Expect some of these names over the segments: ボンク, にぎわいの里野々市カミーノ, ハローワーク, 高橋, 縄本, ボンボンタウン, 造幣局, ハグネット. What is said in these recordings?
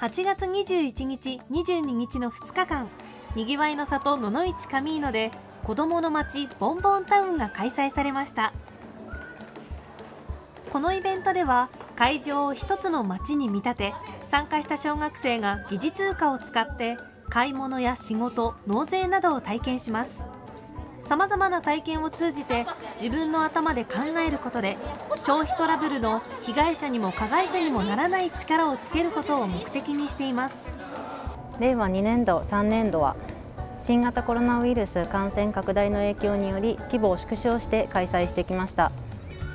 8月21日、22日の2日間、にぎわいの里野々市カミーノで子どもの街ボンボンタウンが開催されました。このイベントでは会場を一つの街に見立て、参加した小学生が疑似通貨を使って買い物や仕事、納税などを体験します。さまざまな体験を通じて自分の頭で考えることで消費トラブルの被害者にも加害者にもならない力をつけることを目的にしています。令和2年度、3年度は新型コロナウイルス感染拡大の影響により規模を縮小して開催してきました。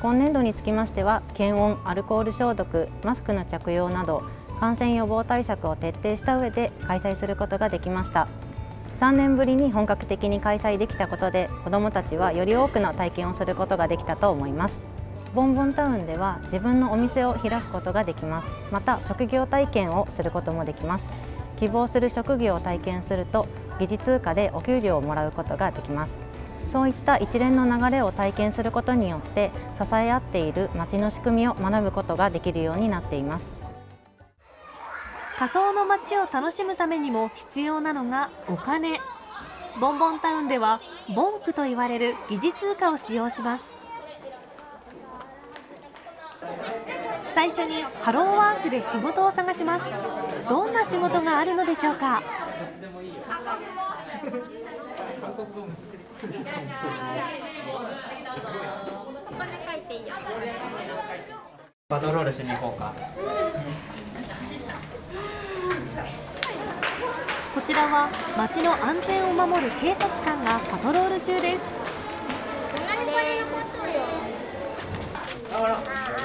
今年度につきましては検温、アルコール消毒、マスクの着用など感染予防対策を徹底した上で開催することができました。3年ぶりに本格的に開催できたことで、子どもたちはより多くの体験をすることができたと思います。ボンボンタウンでは自分のお店を開くことができます。また職業体験をすることもできます。希望する職業を体験すると疑似通貨でお給料をもらうことができます。そういった一連の流れを体験することによって支え合っている町の仕組みを学ぶことができるようになっています。仮想の街を楽しむためにも必要なのがお金。ボンボンタウンではボンクと言われる疑似通貨を使用します。最初にハローワークで仕事を探します。どんな仕事があるのでしょうか。パトロールしに行こうか。こちらは町の安全を守る警察官がパトロール中です。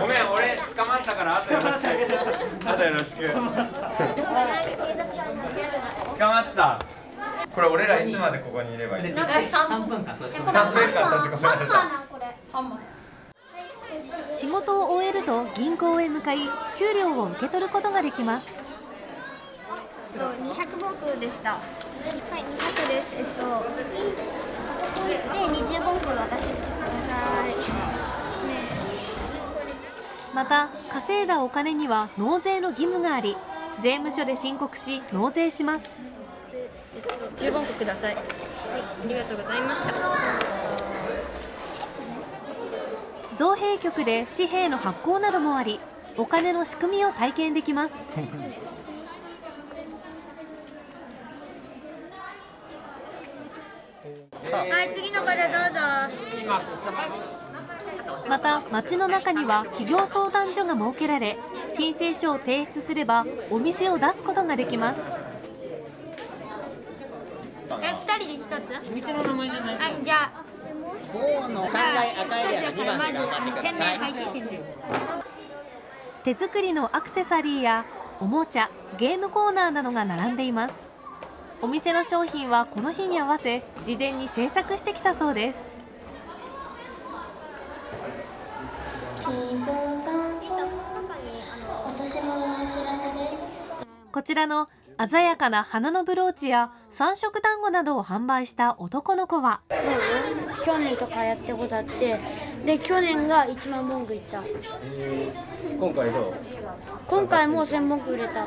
ごめん、俺捕まったから後よろしく。後よろしく。捕まった。これ俺らいつまでここにいればいい？3分間。仕事を終えると銀行へ向かい給料を受け取ることができます。200ボンクでした。はい、200です。ここで20ボンク渡してください。ね、また稼いだお金には納税の義務があり、税務署で申告し納税します。10ボンクください。はい、ありがとうございました。造幣局で紙幣の発行などもあり、お金の仕組みを体験できます。はい、次の方どうぞ。また町の中には企業相談所が設けられ、申請書を提出すればお店を出すことができます。2人で1つ。お店の名前じゃない。はい、じゃあ。手作りのアクセサリーやおもちゃ、ゲームコーナーなどが並んでいます。お店の商品はこの日に合わせ事前に制作してきたそうです。こちらの鮮やかな花のブローチや3色団子などを販売した男の子は、去年とかやったことあって、で去年が1万ボンクいった。今回どう？今回も1000ボンク売れた。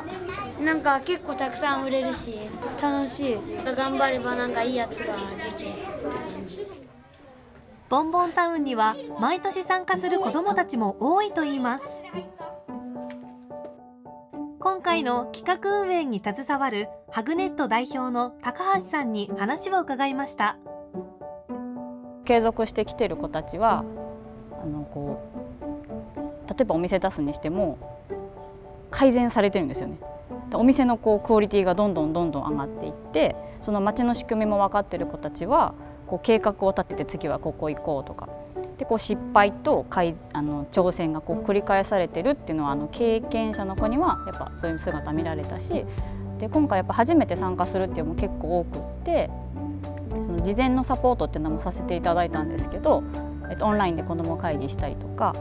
なんか結構たくさん売れるし楽しい。頑張ればなんかいいやつができるって感じ。ボンボンタウンには毎年参加する子どもたちも多いといいます。今回の企画運営に携わるハグネット代表の高橋さんに話を伺いました。継続してきてる子たちはこう例えばお店出すにしても改善されてるんですよね。お店のこうクオリティがどんどん上がっていって、その町の仕組みも分かってる子たちはこう計画を立てて次はここ行こうとかで、こう失敗と挑戦がこう繰り返されてるっていうのは経験者の子にはやっぱそういう姿見られたし、で今回やっぱ初めて参加するっていうのも結構多くって。事前のサポートっていうのもさせていただいたんですけど、オンラインで子ども会議したりとか、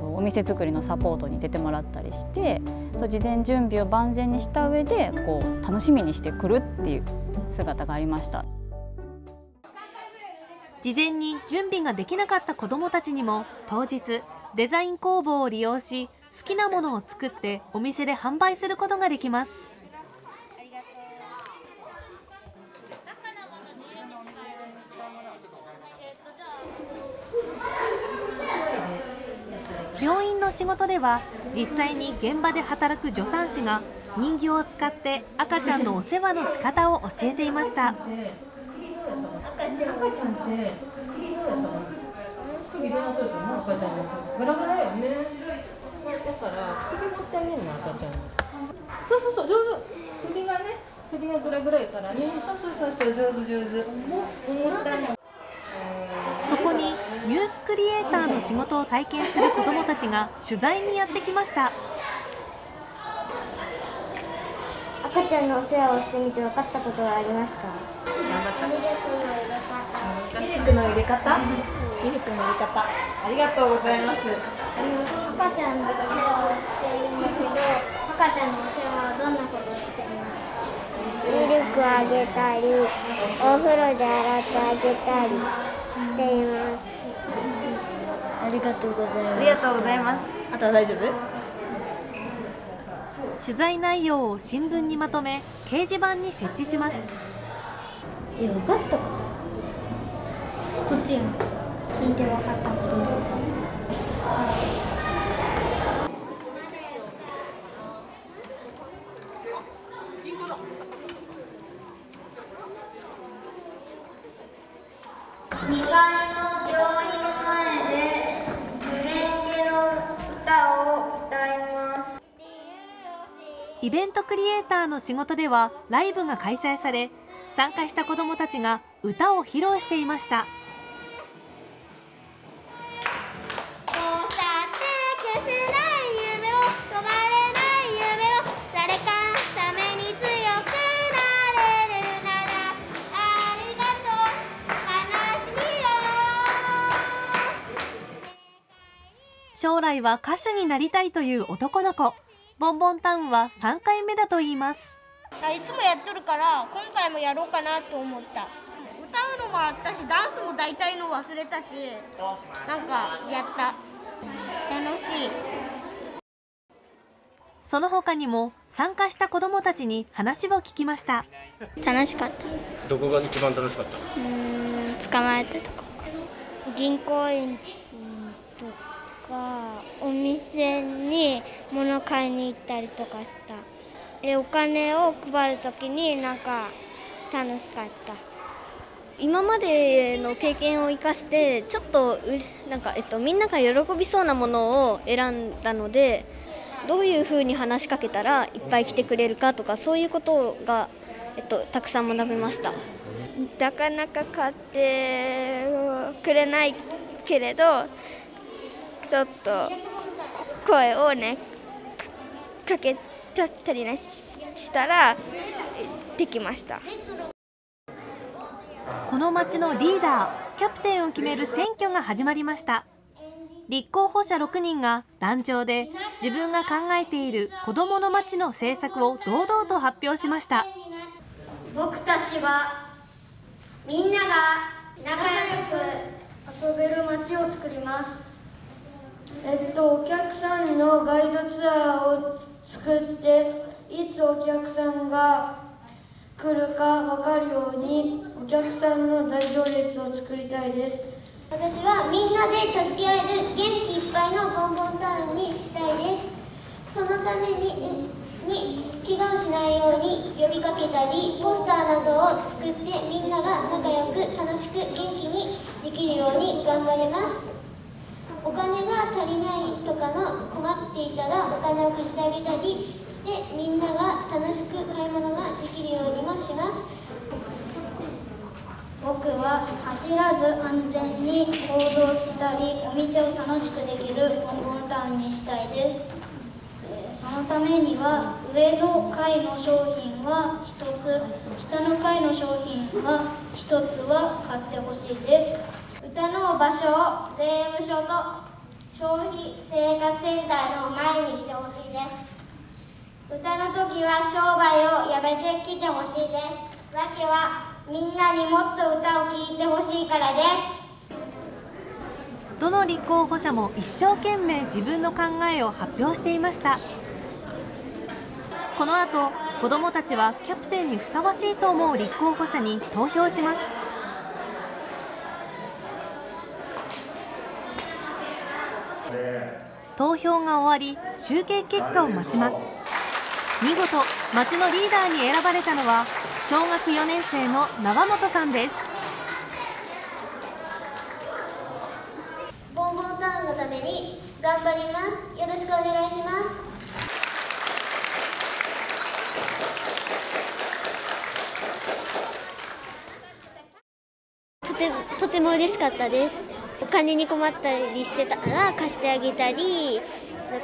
お店作りのサポートに出てもらったりして、そう事前準備を万全にした上でこう楽しみにしてくるっていう姿がありました。事前に準備ができなかった子どもたちにも当日デザイン工房を利用し好きなものを作ってお店で販売することができます。病院の仕事では実際に現場で働く助産師が人形を使って赤ちゃんのお世話の仕方を教えていました。そこにニュースクリエイターの仕事を体験する子どもたちが取材にやってきました。赤ちゃんのお世話をしてみて分かったことはありますか？ミルクの入れ方。ありがとうございます。赤ちゃんのお世話をしているんだけど、赤ちゃんのお世話はどんなことをしていますか？ミルクあげたり、お風呂で洗ってあげたりしています。ありがとうございます。ありがとうございます。あとは大丈夫？取材内容を新聞にまとめ、掲示板に設置します。分かったこと。こっちも聞いて分かったこと。2階の病院の前でメレンゲの歌を歌います。イベントクリエイターの仕事ではライブが開催され、参加した子どもたちが歌を披露していました。将来は歌手になりたいという男の子。ボンボンタウンは3回目だと言います。いつもやっとるから今回もやろうかなと思った。歌うのもあったし、ダンスも大体の忘れたし、なんかやった。楽しい。その他にも参加した子どもたちに話を聞きました。楽しかった。どこが一番楽しかった？捕まえたとこ。銀行員とか。お店に物買いに行ったりとかした。お金を配るときになんか楽しかった。今までの経験を生かしてちょっとなんかみんなが喜びそうなものを選んだので、どういうふうに話しかけたらいっぱい来てくれるかとか、そういうことがたくさん学びました。なかなか買ってくれないけれど、ちょっと声をねかけたりしたらできました。この町のリーダー、キャプテンを決める選挙が始まりました。立候補者6人が壇上で自分が考えている子どもの町の政策を堂々と発表しました。僕たちはみんなが仲良く遊べる町を作ります。お客さんのガイドツアーを作って、いつお客さんが来るか分かるように、お客さんの大行列を作りたいです。私はみんなで助け合える元気いっぱいのボンボンタウンにしたいです。そのために怪我をしないように呼びかけたり、ポスターなどを作ってみんなが仲良く楽しく元気にできるように頑張ります。お金が足りないとかの困っていたらお金を貸してあげたりして、みんなが楽しく買い物ができるようにもします。僕は走らず安全に行動したり、お店を楽しくできるボンボンタウンにしたいです。そのためには上の階の商品は1つ、下の階の商品は1つは買ってほしいです。歌の場所を税務署と消費生活センターの前にしてほしいです。歌の時は商売をやめてきてほしいです。わけはみんなにもっと歌を聴いてほしいからです。どの立候補者も一生懸命自分の考えを発表していました。この後、子どもたちはキャプテンにふさわしいと思う立候補者に投票します。投票が終わり、集計結果を待ちます。見事、町のリーダーに選ばれたのは小学4年生の縄本さんです。ボンボンタウンのために頑張ります。よろしくお願いします。とても嬉しかったです。お金に困ったりしてたら貸してあげたり、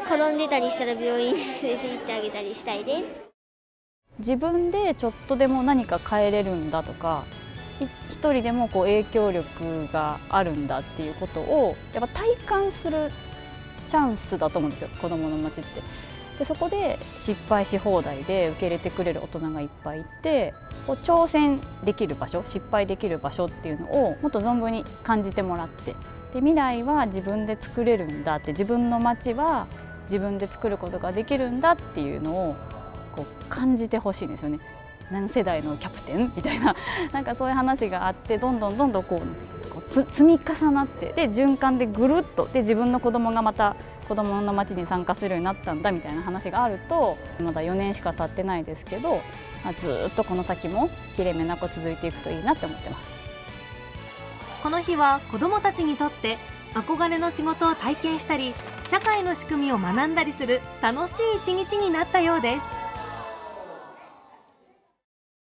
転んでたりしたら病院に連れて行ってあげたりしたいです。自分でちょっとでも何か変えれるんだとか、一人でもこう影響力があるんだっていうことをやっぱ体感するチャンスだと思うんですよ、子どもの街って。でそこで失敗し放題で受け入れてくれる大人がいっぱいいて、こう挑戦できる場所、失敗できる場所っていうのをもっと存分に感じてもらって、で未来は自分で作れるんだって、自分の街は自分で作ることができるんだっていうのをこう感じてほしいんですよね。何世代のキャプテンみたいな、なんかそういう話があって、どんどんこう積み重なって、で循環でぐるっと、で自分の子供がまた子どもの街に参加するようになったんだみたいな話があると、まだ4年しか経ってないですけど、ずっとこの先もきれいめなく続いていくといいなって思ってます。この日は子どもたちにとって憧れの仕事を体験したり、社会の仕組みを学んだりする楽しい一日になったようです。